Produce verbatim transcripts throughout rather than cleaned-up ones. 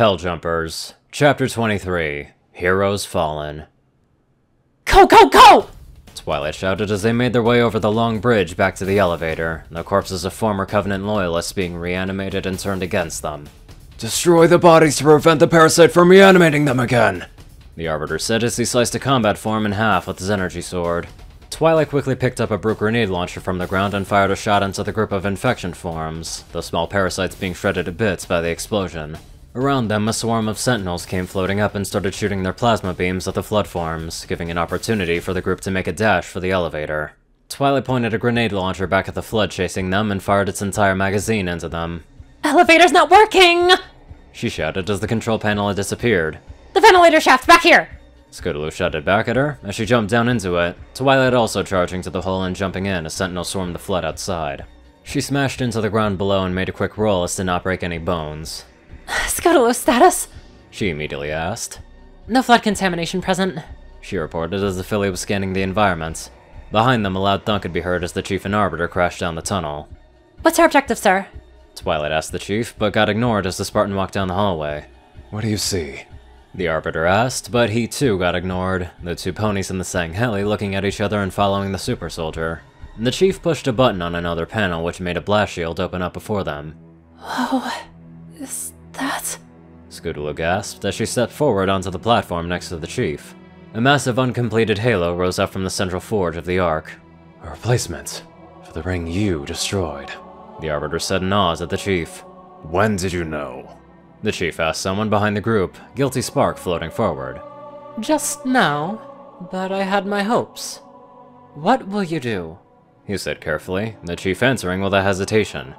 Helljumpers, Chapter twenty-three, Heroes Fallen. Go, go, go! Twilight shouted as they made their way over the long bridge back to the elevator, the corpses of former Covenant loyalists being reanimated and turned against them. Destroy the bodies to prevent the parasite from reanimating them again! The Arbiter said as he sliced a combat form in half with his energy sword. Twilight quickly picked up a Brute grenade launcher from the ground and fired a shot into the group of infection forms, the small parasites being shredded to bits by the explosion. Around them, a swarm of sentinels came floating up and started shooting their plasma beams at the flood forms, giving an opportunity for the group to make a dash for the elevator. Twilight pointed a grenade launcher back at the flood chasing them and fired its entire magazine into them. Elevator's not working! She shouted as the control panel had disappeared. The ventilator shaft's back here! Scootaloo shouted back at her as she jumped down into it, Twilight also charging to the hole and jumping in as sentinels swarmed the flood outside. She smashed into the ground below and made a quick roll as to not break any bones. Scootaloo status? She immediately asked. No flood contamination present, she reported as the filly was scanning the environment. Behind them, a loud thunk could be heard as the Chief and Arbiter crashed down the tunnel. What's our objective, sir? Twilight asked the Chief, but got ignored as the Spartan walked down the hallway. What do you see? The Arbiter asked, but he too got ignored, the two ponies in the Sangheli looking at each other and following the super soldier. The Chief pushed a button on another panel which made a blast shield open up before them. Oh, this... That? Scootaloo gasped as she stepped forward onto the platform next to the Chief. A massive uncompleted halo rose up from the central forge of the Ark. A replacement for the ring you destroyed, the Arbiter said in awe at the Chief. When did you know? The Chief asked someone behind the group, Guilty Spark floating forward. Just now, but I had my hopes. What will you do? He said carefully, the Chief answering with a hesitation.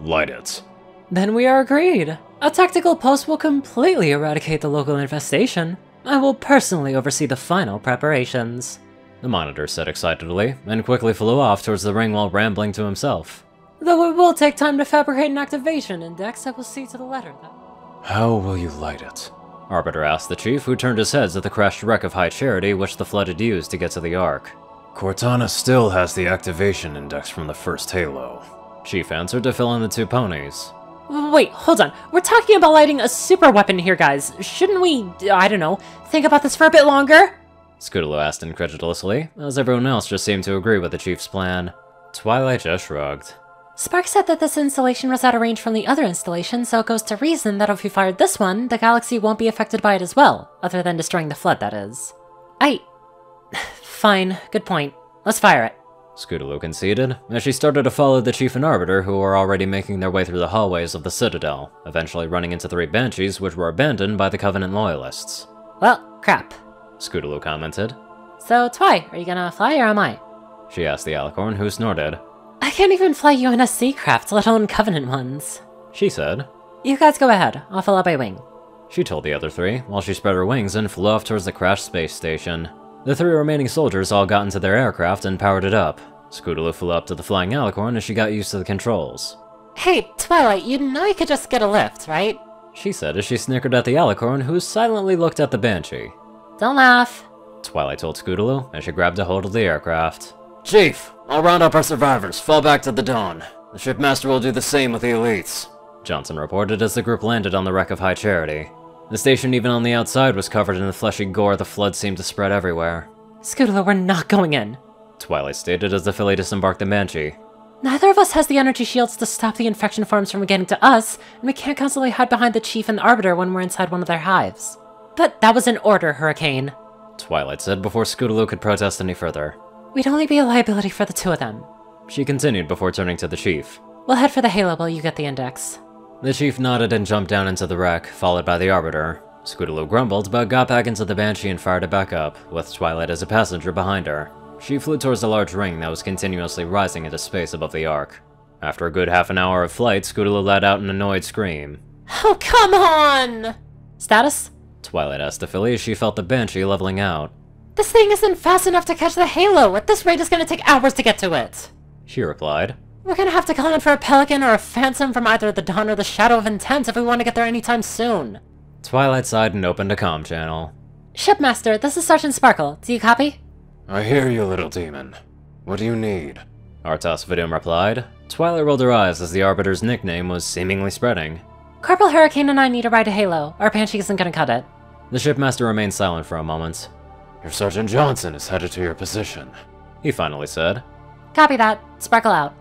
Light it. Then we are agreed. A tactical pulse will completely eradicate the local infestation. I will personally oversee the final preparations, the monitor said excitedly, and quickly flew off towards the ring while rambling to himself. Though it will take time to fabricate an activation index, I will see to the letter, though. How will you light it? Arbiter asked the Chief, who turned his heads at the crashed wreck of High Charity which the Flood had used to get to the Ark. Cortana still has the activation index from the first Halo, Chief answered to fill in the two ponies. Wait, hold on. We're talking about lighting a super weapon here, guys. Shouldn't we, I don't know, think about this for a bit longer? Scootaloo asked incredulously, as everyone else just seemed to agree with the Chief's plan. Twilight just shrugged. Spark said that this installation was out of range from the other installation, so it goes to reason that if we fired this one, the galaxy won't be affected by it as well, other than destroying the flood, that is. I... Fine, good point. Let's fire it. Scootaloo conceded, as she started to follow the Chief and Arbiter, who were already making their way through the hallways of the Citadel, eventually running into three Banshees which were abandoned by the Covenant loyalists. Well, crap, Scootaloo commented. So, Twi, are you gonna fly or am I? She asked the Alicorn, who snorted. I can't even fly U N S C craft, let alone Covenant ones, she said. You guys go ahead, I'll fill out my wing, she told the other three, while she spread her wings and flew off towards the crashed space station. The three remaining soldiers all got into their aircraft and powered it up. Scootaloo flew up to the flying Alicorn as she got used to the controls. Hey, Twilight, you know you could just get a lift, right? She said as she snickered at the Alicorn, who silently looked at the Banshee. Don't laugh, Twilight told Scootaloo as she grabbed a hold of the aircraft. Chief, I'll round up our survivors, fall back to the Dawn. The shipmaster will do the same with the elites, Johnson reported as the group landed on the wreck of High Charity. The station even on the outside was covered in the fleshy gore the flood seemed to spread everywhere. Scootaloo, we're not going in, Twilight stated as the filly disembarked the Banshee. Neither of us has the energy shields to stop the infection forms from getting to us, and we can't constantly hide behind the Chief and the Arbiter when we're inside one of their hives. But that was an order, Hurricane, Twilight said before Scootaloo could protest any further. We'd only be a liability for the two of them, she continued before turning to the Chief. We'll head for the Halo while you get the index. The Chief nodded and jumped down into the wreck, followed by the Arbiter. Scootaloo grumbled, but got back into the Banshee and fired it back up, with Twilight as a passenger behind her. She flew towards a large ring that was continuously rising into space above the Ark. After a good half an hour of flight, Scootaloo let out an annoyed scream. Oh, come on! Status? Twilight asked the filly as she felt the Banshee leveling out. This thing isn't fast enough to catch the Halo! At this rate, it's gonna take hours to get to it! She replied. We're gonna have to call in for a Pelican or a Phantom from either the Dawn or the Shadow of Intent if we want to get there anytime soon. Twilight sighed and opened a comm channel. Shipmaster, this is Sergeant Sparkle. Do you copy? I hear you, little demon. What do you need? Artas Vadum replied. Twilight rolled her eyes as the Arbiter's nickname was seemingly spreading. Corporal Hurricane and I need a ride to Halo. Our Banshee isn't gonna cut it. The shipmaster remained silent for a moment. Your Sergeant Johnson is headed to your position, he finally said. Copy that. Sparkle out,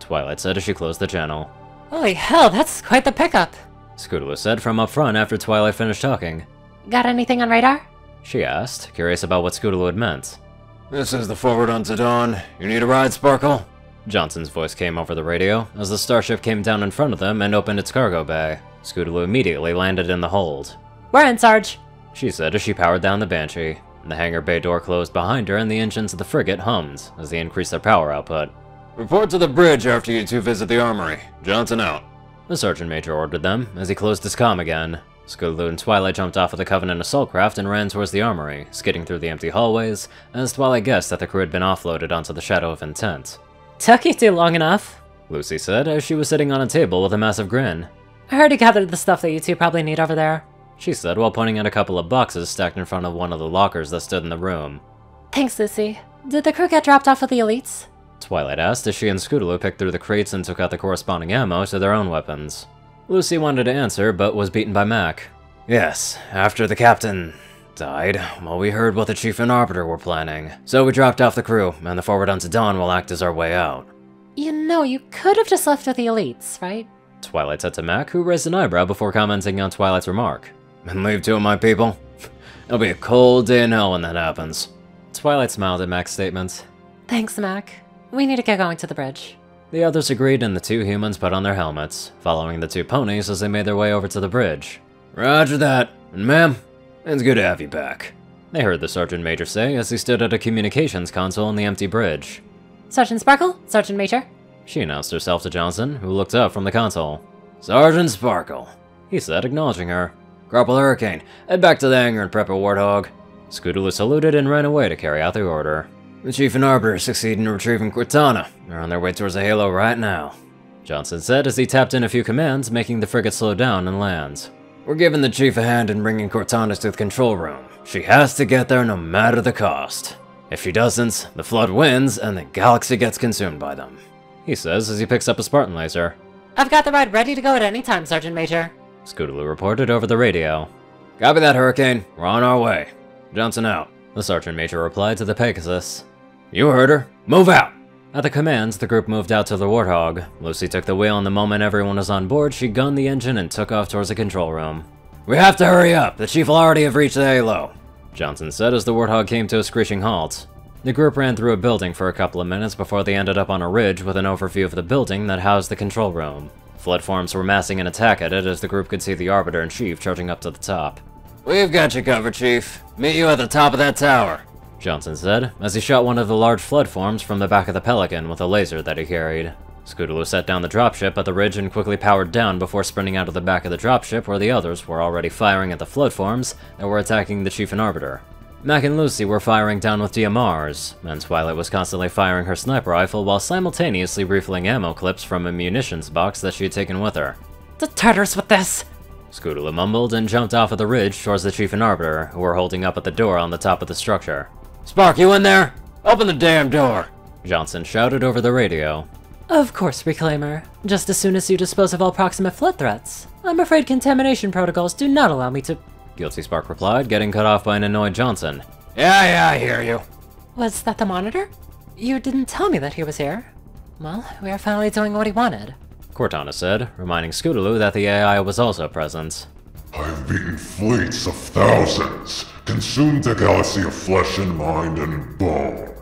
Twilight said as she closed the channel. Holy hell, that's quite the pickup, Scootaloo said from up front after Twilight finished talking. Got anything on radar? She asked, curious about what Scootaloo had meant. This is the Forward Unto Dawn. You need a ride, Sparkle? Johnson's voice came over the radio as the starship came down in front of them and opened its cargo bay. Scootaloo immediately landed in the hold. We're in, Sarge, she said as she powered down the Banshee. The hangar bay door closed behind her and the engines of the frigate hummed as they increased their power output. Report to the bridge after you two visit the armory. Johnson out, the Sergeant Major ordered them as he closed his comm again. Scootaloo and Twilight jumped off of the Covenant assault craft and ran towards the armory, skidding through the empty hallways, as Twilight guessed that the crew had been offloaded onto the Shadow of Intent. Took you too long enough, Lucy said as she was sitting on a table with a massive grin. I already gathered the stuff that you two probably need over there, she said while pointing at a couple of boxes stacked in front of one of the lockers that stood in the room. Thanks, Lucy. Did the crew get dropped off with the elites? Twilight asked as she and Scootaloo picked through the crates and took out the corresponding ammo to their own weapons. Lucy wanted to answer, but was beaten by Mac. Yes, after the captain died, well, we heard what the Chief and Arbiter were planning. So we dropped off the crew, and the Forward Unto Dawn will act as our way out. You know, you could have just left with the elites, right? Twilight said to Mac, who raised an eyebrow before commenting on Twilight's remark. And leave two of my people? It'll be a cold day in hell when that happens. Twilight smiled at Mac's statement. Thanks, Mac. We need to get going to the bridge. The others agreed, and the two humans put on their helmets, following the two ponies as they made their way over to the bridge. Roger that. And ma'am, it's good to have you back, they heard the Sergeant Major say as he stood at a communications console on the empty bridge. Sergeant Sparkle, Sergeant Major, she announced herself to Johnson, who looked up from the console. Sergeant Sparkle, he said, acknowledging her. Corporal Hurricane, head back to the hangar and prep a Warthog. Scootaloo saluted and ran away to carry out the order. The Chief and Arbiter succeed in retrieving Cortana. They're on their way towards the Halo right now, Johnson said as he tapped in a few commands, making the frigate slow down and land. We're giving the Chief a hand in bringing Cortana to the control room. She has to get there no matter the cost. If she doesn't, the Flood wins and the galaxy gets consumed by them, he says as he picks up a Spartan laser. I've got the ride ready to go at any time, Sergeant Major, Scootaloo reported over the radio. Copy that, Hurricane. We're on our way. Johnson out, the Sergeant Major replied to the Pegasus. You heard her. Move out! At the commands, the group moved out to the Warthog. Lucy took the wheel, and the moment everyone was on board, she gunned the engine and took off towards the control room. We have to hurry up! The Chief will already have reached the Halo, Johnson said as the Warthog came to a screeching halt. The group ran through a building for a couple of minutes before they ended up on a ridge with an overview of the building that housed the control room. Flood forms were massing an attack at it as the group could see the Arbiter and Chief charging up to the top. We've got you covered, Chief. Meet you at the top of that tower, Johnson said, as he shot one of the large flood forms from the back of the Pelican with a laser that he carried. Scootaloo set down the dropship at the ridge and quickly powered down before sprinting out of the back of the dropship where the others were already firing at the flood forms that were attacking the Chief and Arbiter. Mac and Lucy were firing down with D M Rs, and Twilight was constantly firing her sniper rifle while simultaneously refilling ammo clips from a munitions box that she had taken with her. The Tartars with this! Scootaloo mumbled and jumped off of the ridge towards the Chief and Arbiter, who were holding up at the door on the top of the structure. Spark, you in there? Open the damn door, Johnson shouted over the radio. Of course, Reclaimer. Just as soon as you dispose of all proximate flood threats. I'm afraid contamination protocols do not allow me to... Guilty Spark replied, getting cut off by an annoyed Johnson. Yeah, yeah, I hear you. Was that the monitor? You didn't tell me that he was here. Well, we are finally doing what he wanted, Cortana said, reminding Scootaloo that the A I was also present. I have beaten fleets of thousands, consumed a galaxy of flesh and mind and bone.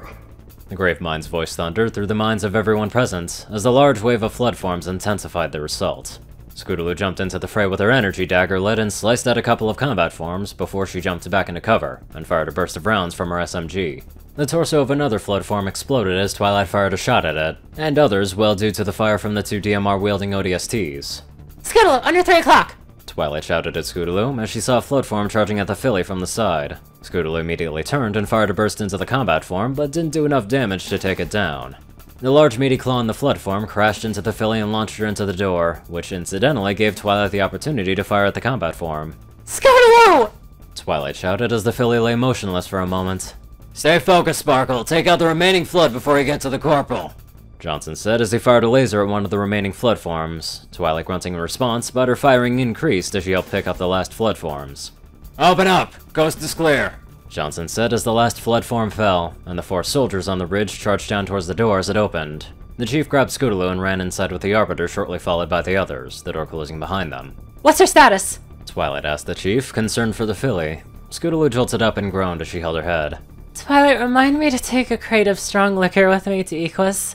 The Grave Mind's voice thundered through the minds of everyone present, as the large wave of flood forms intensified their assault. Scootaloo jumped into the fray with her energy dagger lead and sliced at a couple of combat forms before she jumped back into cover, and fired a burst of rounds from her S M G. The torso of another flood form exploded as Twilight fired a shot at it, and others well due to the fire from the two D M R-wielding O D S Ts. Scootaloo, under three o'clock! Twilight shouted at Scootaloo as she saw a flood form charging at the filly from the side. Scootaloo immediately turned and fired a burst into the combat form, but didn't do enough damage to take it down. The large meaty claw in the flood form crashed into the filly and launched her into the door, which incidentally gave Twilight the opportunity to fire at the combat form. Scootaloo! Twilight shouted as the filly lay motionless for a moment. Stay focused, Sparkle. Take out the remaining flood before you get to the Corporal, Johnson said as he fired a laser at one of the remaining flood forms. Twyla grunting in response, but her firing increased as she helped pick up the last flood forms. Open up! Coast is clear! Johnson said as the last flood form fell, and the four soldiers on the ridge charged down towards the door as it opened. The chief grabbed Scootaloo and ran inside with the Arbiter, shortly followed by the others, the door closing behind them. What's her status? Twilight asked the chief, concerned for the filly. Scootaloo jolted up and groaned as she held her head. Twilight, remind me to take a crate of strong liquor with me to Equus,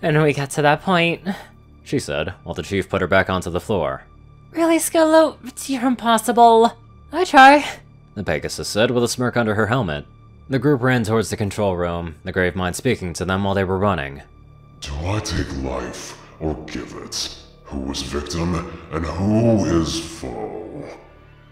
and we get to that point, she said, while the chief put her back onto the floor. Really, Scootaloo? You're impossible. I try. The Pegasus said with a smirk under her helmet. The group ran towards the control room, the Gravemind speaking to them while they were running. Do I take life, or give it? Who is victim, and who is foe?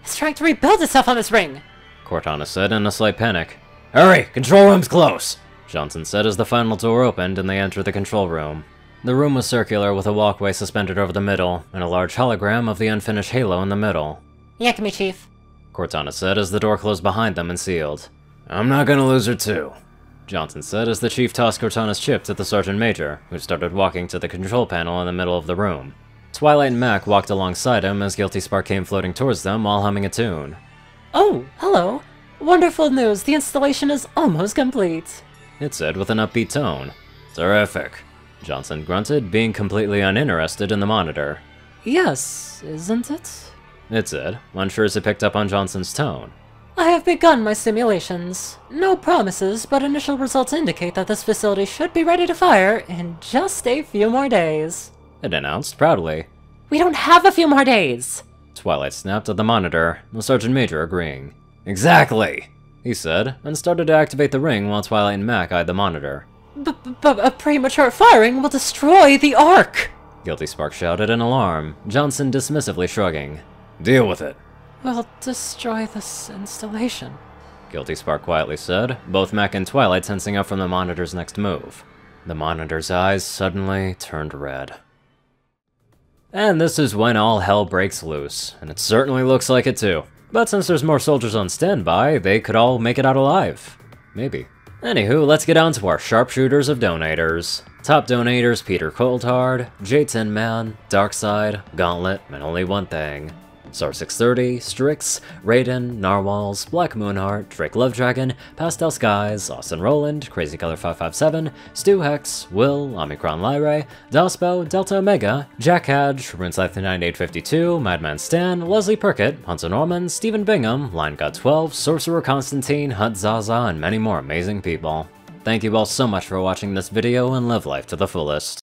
It's trying to rebuild itself on this ring! Cortana said in a slight panic. Hurry! Control room's close! Johnson said as the final door opened and they entered the control room. The room was circular with a walkway suspended over the middle, and a large hologram of the unfinished Halo in the middle. Yakimi, Chief. Cortana said as the door closed behind them and sealed. I'm not gonna lose her too, Johnson said as the chief tossed Cortana's chips at the Sergeant Major, who started walking to the control panel in the middle of the room. Twilight and Mac walked alongside him as Guilty Spark came floating towards them while humming a tune. Oh, hello! Wonderful news, the installation is almost complete! It said with an upbeat tone. Terrific! Johnson grunted, being completely uninterested in the monitor. Yes, isn't it? It said, unsure as it picked up on Johnson's tone. I have begun my simulations. No promises, but initial results indicate that this facility should be ready to fire in just a few more days. It announced proudly. We don't have a few more days! Twilight snapped at the monitor, the Sergeant Major agreeing. Exactly! He said, and started to activate the ring while Twilight and Mac eyed the monitor. B-b-b-a premature firing will destroy the Ark! Guilty Spark shouted in alarm, Johnson dismissively shrugging. Deal with it. We'll destroy this installation, Guilty Spark quietly said, both Mac and Twilight tensing up from the monitor's next move. The monitor's eyes suddenly turned red. And this is when all hell breaks loose, and it certainly looks like it too. But since there's more soldiers on standby, they could all make it out alive. Maybe. Anywho, let's get on to our sharpshooters of donators. Top donators, Peter Coulthard, J-Tin Man, Dark Side, Gauntlet, and Only One Thing. zar six thirty, Strix, Rayden, Narwhals, Blackmoonheart, Drake Lovedragon, Pastel Skies, Austin Rolan, Crazy Color five five seven, Stu Hex, Will, Omicron Lyrae, Dospo, Delta Omega, Jack Hadge, Rinse ninety-eight fifty-two, Madman Stan, Leslie Perkett, Hunter Norman, Stephen Bingham, Line God twelve, Sorcerer Constantine, Hud Zaza, and many more amazing people. Thank you all so much for watching this video, and live life to the fullest.